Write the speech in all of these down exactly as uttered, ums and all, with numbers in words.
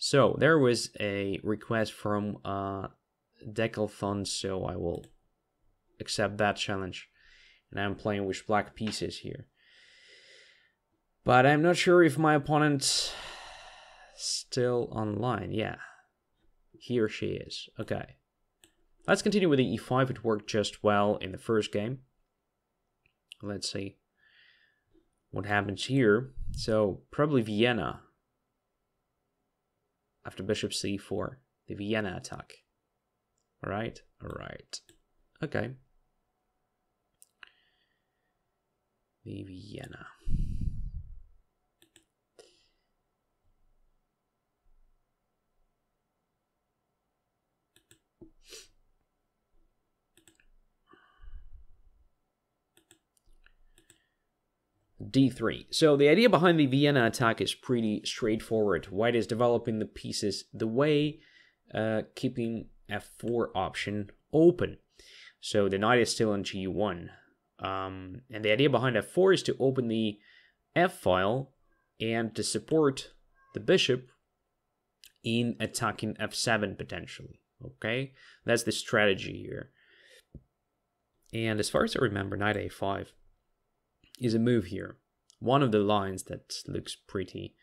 So there was a request from uh, Decalthon, so I will accept that challenge. And I'm playing with black pieces here. But I'm not sure if my opponent's still online. Yeah, he or she is. Okay. Let's continue with the e five. It worked just well in the first game. Let's see what happens here. So probably Vienna. After bishop c four, the Vienna attack. All right, all right. Okay. The Vienna. d three. So the idea behind the Vienna attack is pretty straightforward. White is developing the pieces the way, uh, keeping f four option open. So the knight is still on g one. Um, and the idea behind f four is to open the f-file and to support the bishop in attacking f seven potentially. Okay, that's the strategy here. And as far as I remember, knight a five. Is a move here, one of the lines that looks pretty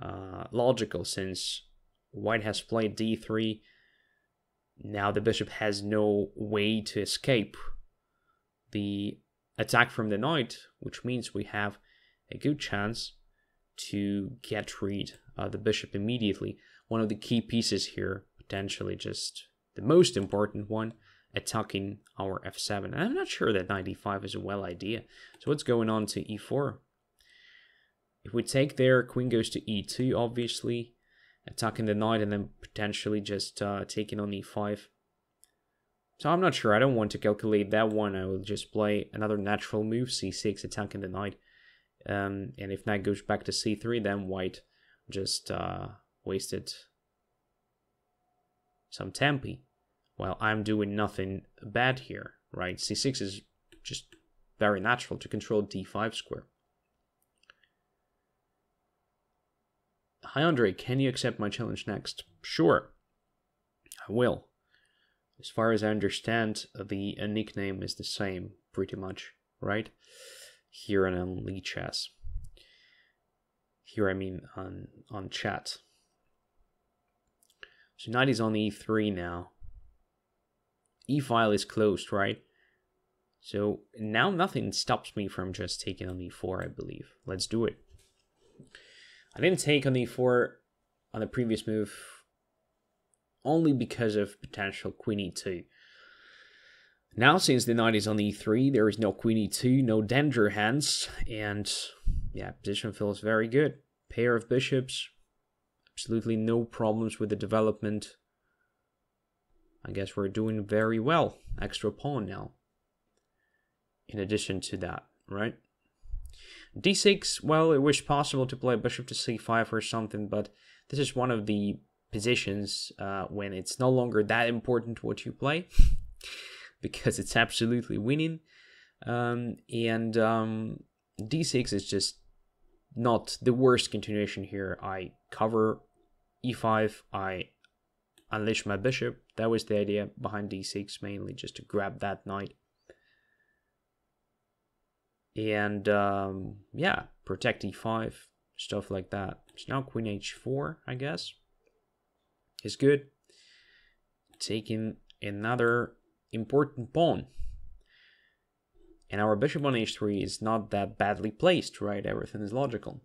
uh, logical, since white has played d three. Now the bishop has no way to escape the attack from the knight, which means we have a good chance to get rid of the bishop immediately. One of the key pieces here, potentially just the most important one, attacking our f seven. And I'm not sure that knight e five is a well idea. So what's going on to e four? If we take there, queen goes to e two, obviously, attacking the knight and then potentially just uh, taking on e five. So I'm not sure. I don't want to calculate that one. I will just play another natural move, c six, attacking the knight. Um, and if knight goes back to c three, then white just uh, wasted some tempi. Well, I'm doing nothing bad here, right? c six is just very natural to control d five square. Hi, Andre, can you accept my challenge next? Sure, I will. As far as I understand, the uh, nickname is the same, pretty much, right? Here and on Lichess. Here, I mean on, on chat. So knight is on e three now. E-file is closed, right? So now nothing stops me from just taking on e four, I believe. Let's do it. I didn't take on e four on the previous move only because of potential queen e two. Now, since the knight is on e three, there is no queen e two, no danger hands, and yeah, position feels very good. Pair of bishops, absolutely no problems with the development. I guess we're doing very well. Extra pawn now. In addition to that, right? d six, well, it was possible to play bishop to c five or something, but this is one of the positions uh, when it's no longer that important what you play, because it's absolutely winning. Um, and um, d six is just not the worst continuation here. I cover e five, I unleash my bishop. That was the idea behind d six, mainly just to grab that knight and um, yeah, protect e five, stuff like that. So now queen h four, I guess, is good. Taking another important pawn, and our bishop on h three is not that badly placed, right? Everything is logical.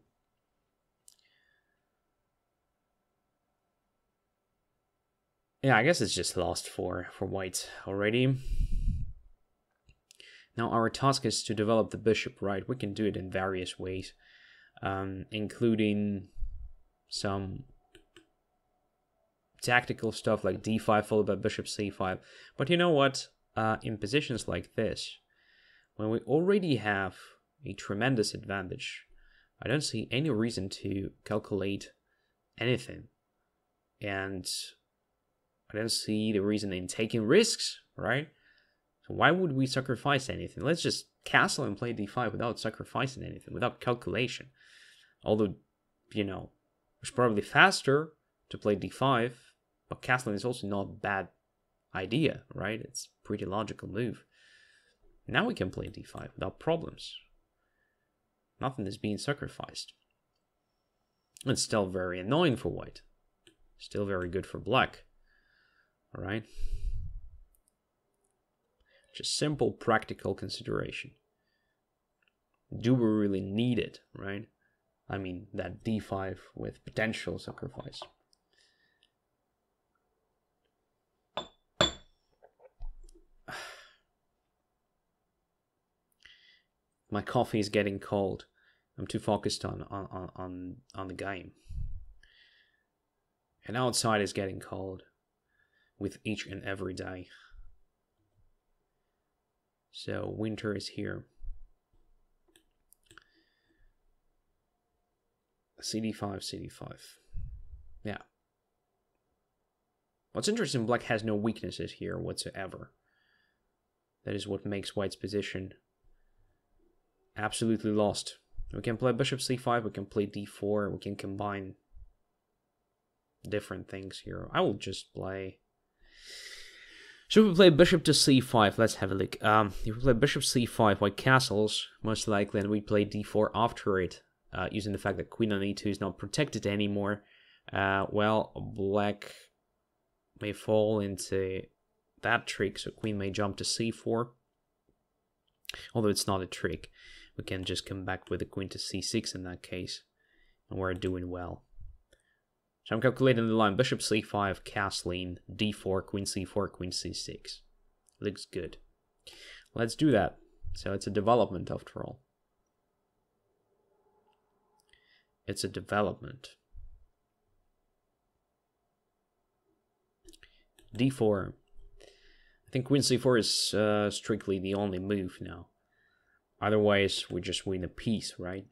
Yeah, I guess it's just lost for, for white already. Now our task is to develop the bishop, right? We can do it in various ways, um, including some tactical stuff like d five followed by bishop c five. But you know what? Uh, in positions like this, when we already have a tremendous advantage, I don't see any reason to calculate anything. And I don't see the reason in taking risks, right? So why would we sacrifice anything? Let's just castle and play d five without sacrificing anything, without calculation. Although, you know, it's probably faster to play d five, but castling is also not a bad idea, right? It's a pretty logical move. Now we can play d five without problems. Nothing is being sacrificed. It's still very annoying for white. Still very good for black. All right. Just simple practical consideration. Do we really need it, right? I mean, that d five with potential sacrifice. My coffee is getting cold. I'm too focused on, on, on, on the game. And outside is getting cold with each and every day. So winter is here. c d five, c d five. Yeah. What's interesting, black has no weaknesses here whatsoever. That is what makes white's position absolutely lost. We can play bishop c five, we can play d four, we can combine different things here. I will just play... Should we play bishop to c five? Let's have a look. Um, if we play bishop c five, white castles, most likely, and we play d four after it, uh, using the fact that queen on e two is not protected anymore, uh, well, black may fall into that trick, so queen may jump to c four. Although it's not a trick, we can just come back with the queen to c six in that case, and we're doing well. So I'm calculating the line, bishop c five, castling, d four, queen c four, queen c six. Looks good. Let's do that. So it's a development after all. It's a development. d four. I think queen c four is uh, strictly the only move now. Otherwise, we just win a piece, right?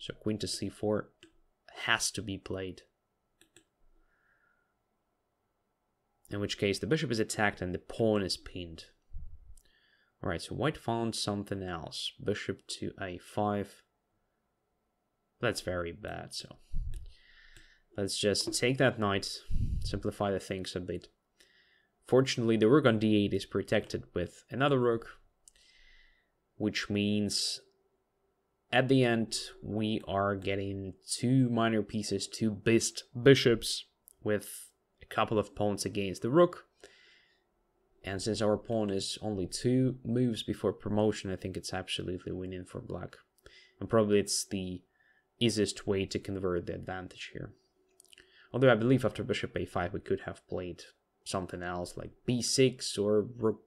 So queen to c four. Has to be played. In which case the bishop is attacked and the pawn is pinned. Alright, so white found something else. Bishop to a five. That's very bad, so let's just take that knight, simplify the things a bit. Fortunately, the rook on d eight is protected with another rook, which means at the end, we are getting two minor pieces, two best bishops with a couple of pawns against the rook. And since our pawn is only two moves before promotion, I think it's absolutely winning for black. And probably it's the easiest way to convert the advantage here. Although I believe after bishop a five, we could have played something else like b six or rook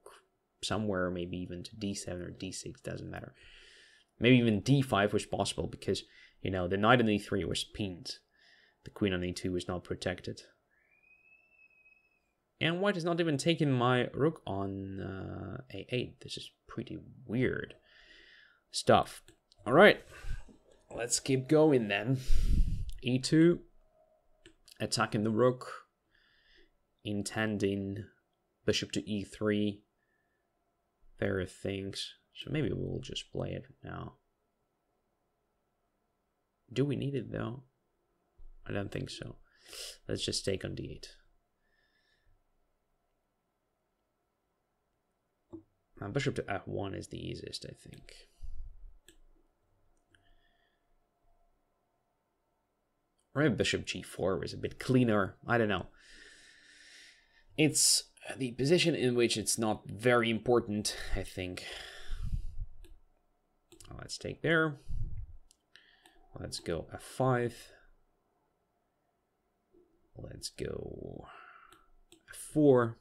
somewhere, maybe even to d seven or d six, doesn't matter. Maybe even d five was possible because, you know, the knight on e three was pinned. The queen on e two was not protected. And white is not even taking my rook on uh, a eight. This is pretty weird stuff. Alright, let's keep going then. e two, attacking the rook, intending bishop to e three. There are things. So maybe we'll just play it now. Do we need it though? I don't think so. Let's just take on d eight. Now bishop to f one is the easiest, I think. Or maybe bishop g four is a bit cleaner. I don't know. It's the position in which it's not very important, I think. Let's take there. Let's go f five. Let's go f four.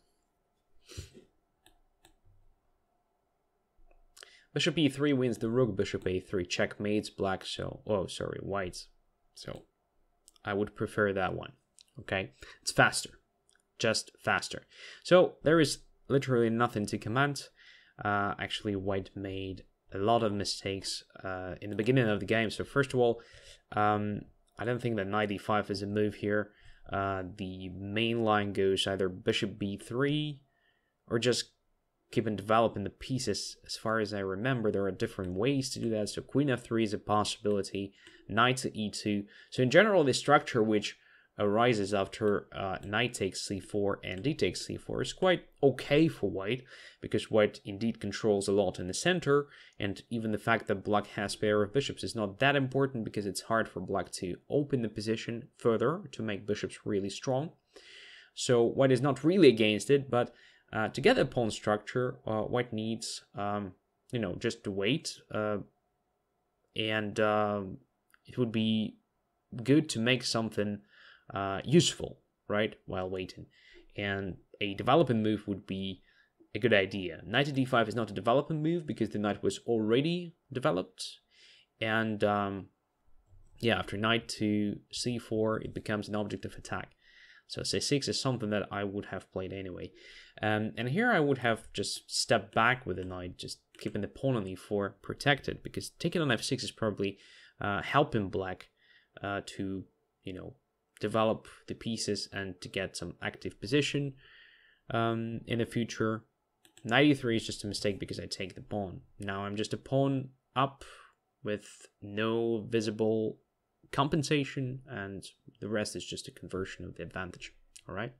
Bishop e three wins the rook. Bishop a three checkmates black. So, oh, sorry, white. So, I would prefer that one. Okay, it's faster, just faster. So there is literally nothing to comment. Uh, actually, white made a lot of mistakes uh, in the beginning of the game. So first of all, um, I don't think that knight e five is a move here. Uh, the main line goes either bishop b three or just keep on developing the pieces. As far as I remember, there are different ways to do that. So queen f three is a possibility, knight to e two. So in general, the structure which arises after uh, knight takes c four and d takes c four is quite okay for white, because white indeed controls a lot in the center, and even the fact that black has pair of bishops is not that important, because it's hard for black to open the position further to make bishops really strong. So white is not really against it, but uh, to get a pawn structure, uh, white needs, um, you know, just to wait, uh, and uh, it would be good to make something uh, useful, right, while waiting. And a development move would be a good idea. Knight to d five is not a development move, because the knight was already developed, and um, yeah, after knight to c four, it becomes an object of attack. So c six is something that I would have played anyway. Um, and here I would have just stepped back with the knight, just keeping the pawn on e four protected, because taking on f six is probably uh, helping black uh, to, you know, develop the pieces and to get some active position um, in the future. Knight e three is just a mistake because I take the pawn. Now I'm just a pawn up with no visible compensation, and the rest is just a conversion of the advantage, all right?